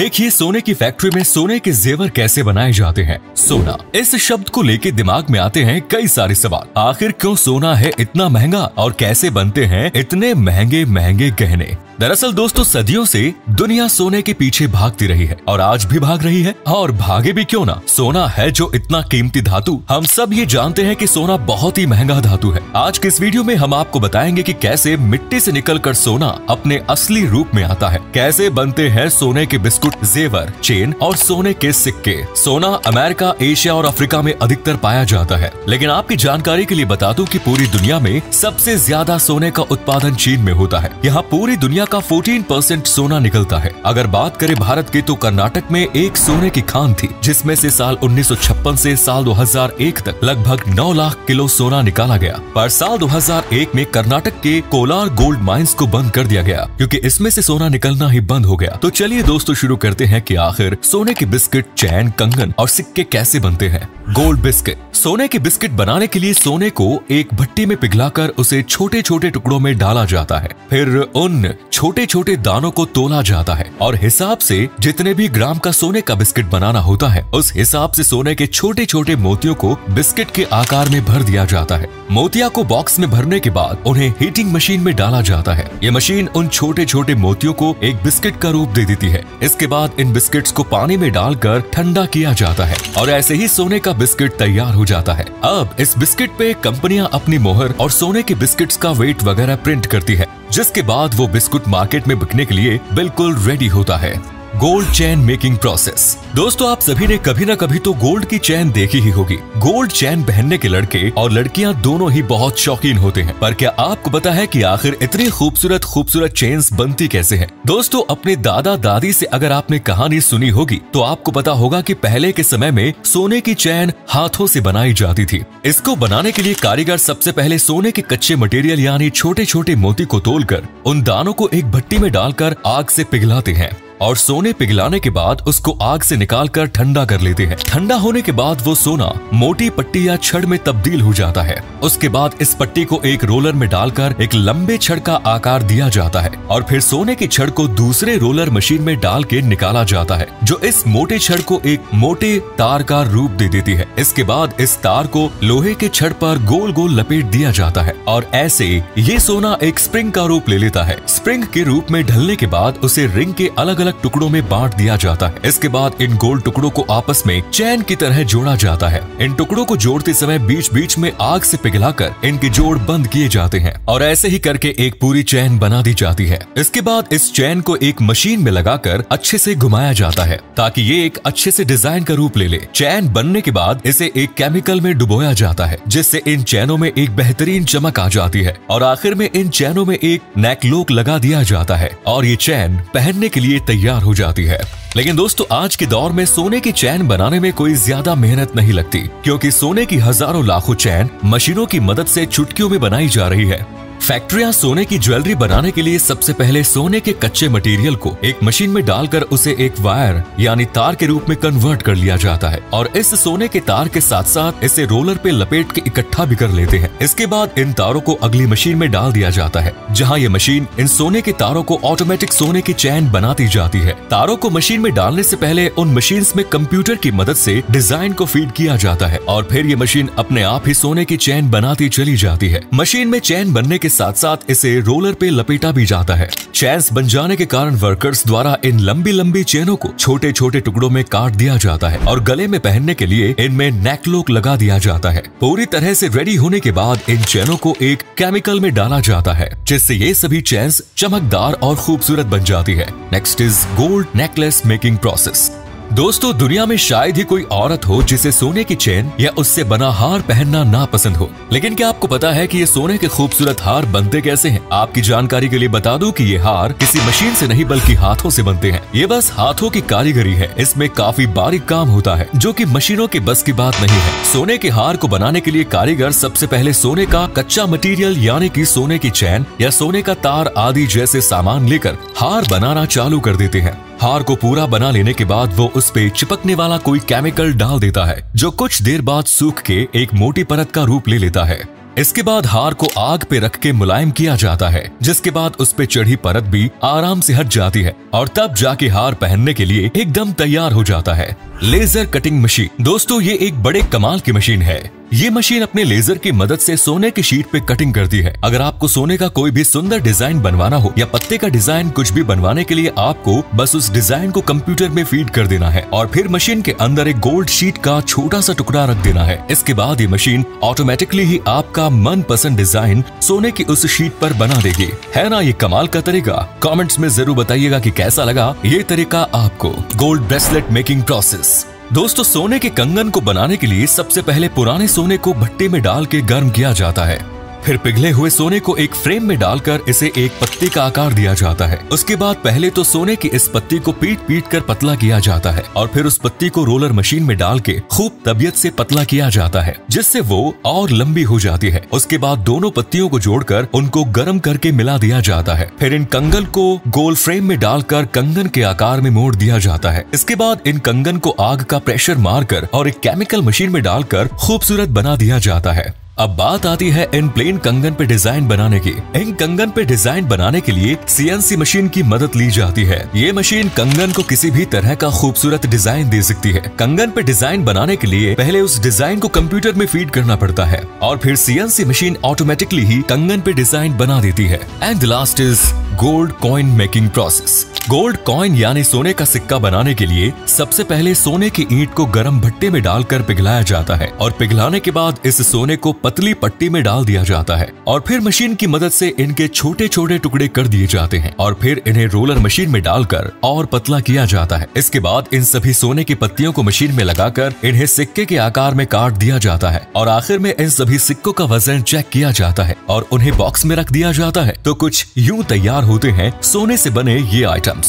देखिए सोने की फैक्ट्री में सोने के जेवर कैसे बनाए जाते हैं। सोना इस शब्द को लेके दिमाग में आते हैं कई सारे सवाल। आखिर क्यों सोना है इतना महंगा और कैसे बनते हैं इतने महंगे महंगे गहने। दरअसल दोस्तों, सदियों से दुनिया सोने के पीछे भागती रही है और आज भी भाग रही है, और भागे भी क्यों ना। सोना है जो इतना कीमती धातु। हम सब ये जानते हैं कि सोना बहुत ही महंगा धातु है। आज के इस वीडियो में हम आपको बताएंगे कि कैसे मिट्टी से निकलकर सोना अपने असली रूप में आता है, कैसे बनते हैं सोने के बिस्कुट, जेवर, चेन और सोने के सिक्के। सोना अमेरिका, एशिया और अफ्रीका में अधिकतर पाया जाता है, लेकिन आपकी जानकारी के लिए बता दूं कि पूरी दुनिया में सबसे ज्यादा सोने का उत्पादन चीन में होता है। यहाँ पूरी दुनिया का 14% सोना निकलता है। अगर बात करें भारत की तो कर्नाटक में एक सोने की खान थी, जिसमें से साल 1956 से साल 2001 तक लगभग 9 लाख किलो सोना निकाला गया। पर साल 2001 में कर्नाटक के कोलार गोल्ड माइंस को बंद कर दिया गया, क्योंकि इसमें से सोना निकलना ही बंद हो गया। तो चलिए दोस्तों शुरू करते हैं कि आखिर सोने के बिस्किट, चैन, कंगन और सिक्के कैसे बनते हैं। Gold biscuit. सोने के बिस्किट बनाने के लिए सोने को एक भट्टी में पिघलाकर उसे छोटे छोटे टुकड़ों में डाला जाता है। फिर उन छोटे छोटे दानों को तोला जाता है और हिसाब से जितने भी ग्राम का सोने का बिस्किट बनाना होता है, उस हिसाब से सोने के छोटे छोटे मोतियों को बिस्किट के आकार में भर दिया जाता है। मोतिया को बॉक्स में भरने के बाद उन्हें हीटिंग मशीन में डाला जाता है। ये मशीन उन छोटे छोटे मोतियों को एक बिस्किट का रूप दे देती है। इसके बाद इन बिस्किट्स को पानी में डालकर ठंडा किया जाता है और ऐसे ही सोने का बिस्किट तैयार हो जाता है। अब इस बिस्किट पे कंपनियां अपनी मोहर और सोने के बिस्किट्स का वेट वगैरह प्रिंट करती है, जिसके बाद वो बिस्कुट मार्केट में बिकने के लिए बिल्कुल रेडी होता है। Gold chain making process. दोस्तों, आप सभी ने कभी ना कभी तो गोल्ड की चैन देखी ही होगी। गोल्ड चैन पहनने के लड़के और लड़कियां दोनों ही बहुत शौकीन होते हैं। पर क्या आपको पता है कि आखिर इतनी खूबसूरत खूबसूरत चेन्स बनती कैसे हैं? दोस्तों, अपने दादा दादी से अगर आपने कहानी सुनी होगी तो आपको पता होगा कि पहले के समय में सोने की चैन हाथों से बनाई जाती थी। इसको बनाने के लिए कारीगर सबसे पहले सोने के कच्चे मटेरियल यानी छोटे छोटे मोती को तोलकर उन दानों को एक भट्टी में डालकर आग से पिघलाते हैं और सोने पिघलाने के बाद उसको आग से निकालकर ठंडा कर लेते हैं। ठंडा होने के बाद वो सोना मोटी पट्टी या छड़ में तब्दील हो जाता है। उसके बाद इस पट्टी को एक रोलर में डालकर एक लंबे छड़ का आकार दिया जाता है और फिर सोने की छड़ को दूसरे रोलर मशीन में डाल के निकाला जाता है, जो इस मोटे छड़ को एक मोटे तार का रूप दे देती है। इसके बाद इस तार को लोहे के छड़ पर गोल गोल लपेट दिया जाता है और ऐसे ये सोना एक स्प्रिंग का रूप ले लेता है। स्प्रिंग के रूप में ढलने के बाद उसे रिंग के अलग टुकड़ों में बांट दिया जाता है। इसके बाद इन गोल टुकड़ों को आपस में चैन की तरह जोड़ा जाता है। इन टुकड़ों को जोड़ते समय बीच बीच में आग से पिघलाकर इनके जोड़ बंद किए जाते हैं और ऐसे ही करके एक पूरी चैन बना दी जाती है। इसके बाद इस चैन को एक मशीन में लगाकर अच्छे से घुमाया जाता है ताकि ये एक अच्छे से डिजाइन का रूप ले ले। चैन बनने के बाद इसे एक केमिकल में डुबोया जाता है, जिससे इन चैनों में एक बेहतरीन चमक आ जाती है और आखिर में इन चैनों में एक नेकलॉक लगा दिया जाता है और ये चैन पहनने के लिए तैयार हो जाती है। लेकिन दोस्तों, आज के दौर में सोने की चैन बनाने में कोई ज्यादा मेहनत नहीं लगती, क्योंकि सोने की हजारों लाखों चैन मशीनों की मदद से चुटकियों में बनाई जा रही है। फैक्ट्रियां सोने की ज्वेलरी बनाने के लिए सबसे पहले सोने के कच्चे मटेरियल को एक मशीन में डालकर उसे एक वायर यानी तार के रूप में कन्वर्ट कर लिया जाता है और इस सोने के तार के साथ साथ इसे रोलर पे लपेट के इकट्ठा भी कर लेते हैं। इसके बाद इन तारों को अगली मशीन में डाल दिया जाता है, जहां ये मशीन इन सोने के तारों को ऑटोमेटिक सोने की चैन बनाती जाती है। तारों को मशीन में डालने से पहले उन मशीन में कंप्यूटर की मदद से डिजाइन को फीड किया जाता है और फिर ये मशीन अपने आप ही सोने की चैन बनाती चली जाती है। मशीन में चैन बनने के साथ साथ इसे रोलर पे लपेटा भी जाता है। चैन्स बन जाने के कारण वर्कर्स द्वारा इन लंबी लंबी चेनों को छोटे छोटे टुकड़ों में काट दिया जाता है और गले में पहनने के लिए इनमें नेकलॉक लगा दिया जाता है। पूरी तरह से रेडी होने के बाद इन चेनों को एक केमिकल में डाला जाता है, जिससे ये सभी चैन्स चमकदार और खूबसूरत बन जाती है। Next is gold necklace making process. दोस्तों, दुनिया में शायद ही कोई औरत हो जिसे सोने की चेन या उससे बना हार पहनना ना पसंद हो। लेकिन क्या आपको पता है कि ये सोने के खूबसूरत हार बनते कैसे हैं? आपकी जानकारी के लिए बता दूं कि ये हार किसी मशीन से नहीं बल्कि हाथों से बनते हैं। ये बस हाथों की कारीगरी है। इसमें काफी बारीक काम होता है, जो कि मशीनों के बस की बात नहीं है। सोने के हार को बनाने के लिए कारीगर सबसे पहले सोने का कच्चा मटीरियल यानी की सोने की चैन या सोने का तार आदि जैसे सामान लेकर हार बनाना चालू कर देते हैं। हार को पूरा बना लेने के बाद वो उस पे चिपकने वाला कोई केमिकल डाल देता है, जो कुछ देर बाद सूख के एक मोटी परत का रूप ले लेता है। इसके बाद हार को आग पे रख के मुलायम किया जाता है, जिसके बाद उस पे चढ़ी परत भी आराम से हट जाती है और तब जाके हार पहनने के लिए एकदम तैयार हो जाता है। Laser cutting machine. दोस्तों ये एक बड़े कमाल की मशीन है। ये मशीन अपने लेजर की मदद से सोने की शीट पे कटिंग करती है। अगर आपको सोने का कोई भी सुंदर डिजाइन बनवाना हो या पत्ते का डिजाइन, कुछ भी बनवाने के लिए आपको बस उस डिजाइन को कंप्यूटर में फीड कर देना है और फिर मशीन के अंदर एक गोल्ड शीट का छोटा सा टुकड़ा रख देना है। इसके बाद ये मशीन ऑटोमेटिकली ही आपका मनपसंद डिजाइन सोने की उस शीट पर बना देगी। है ना ये कमाल का तरीका? कॉमेंट्स में जरूर बताइएगा कि कैसा लगा ये तरीका आपको। Gold bracelet making process. दोस्तों सोने के कंगन को बनाने के लिए सबसे पहले पुराने सोने को भट्टे में डाल के गर्म किया जाता है। फिर पिघले हुए सोने को एक फ्रेम में डालकर इसे एक पत्ती का आकार दिया जाता है। उसके बाद पहले तो सोने की इस पत्ती को पीट पीट कर पतला किया जाता है और फिर उस पत्ती को रोलर मशीन में डाल के खूब तबीयत से पतला किया जाता है, जिससे वो और लंबी हो जाती है। उसके बाद दोनों पत्तियों को जोड़कर उनको गर्म करके मिला दिया जाता है। फिर इन कंगन को गोल फ्रेम में डालकर कंगन के आकार में मोड़ दिया जाता है। इसके बाद इन कंगन को आग का प्रेशर मारकर और एक केमिकल मशीन में डालकर खूबसूरत बना दिया जाता है। अब बात आती है इन प्लेन कंगन पे डिजाइन बनाने की। इन कंगन पे डिजाइन बनाने के लिए सीएनसी मशीन की मदद ली जाती है। ये मशीन कंगन को किसी भी तरह का खूबसूरत डिजाइन दे सकती है। कंगन पे डिजाइन बनाने के लिए पहले उस डिजाइन को कंप्यूटर में फीड करना पड़ता है और फिर सीएनसी मशीन ऑटोमेटिकली ही कंगन पे डिजाइन बना देती है। And last is gold coin making process. Gold coin यानी सोने का सिक्का बनाने के लिए सबसे पहले सोने की ईंट को गर्म भट्टे में डालकर पिघलाया जाता है और पिघलाने के बाद इस सोने को पतली पट्टी में डाल दिया जाता है और फिर मशीन की मदद से इनके छोटे छोटे टुकड़े कर दिए जाते हैं और फिर इन्हें रोलर मशीन में डालकर और पतला किया जाता है। इसके बाद इन सभी सोने की पत्तियों को मशीन में लगाकर इन्हें सिक्के के आकार में काट दिया जाता है और आखिर में इन सभी सिक्कों का वजन चेक किया जाता है और उन्हें बॉक्स में रख दिया जाता है। तो कुछ यूं तैयार होते हैं सोने से बने ये आइटम्स।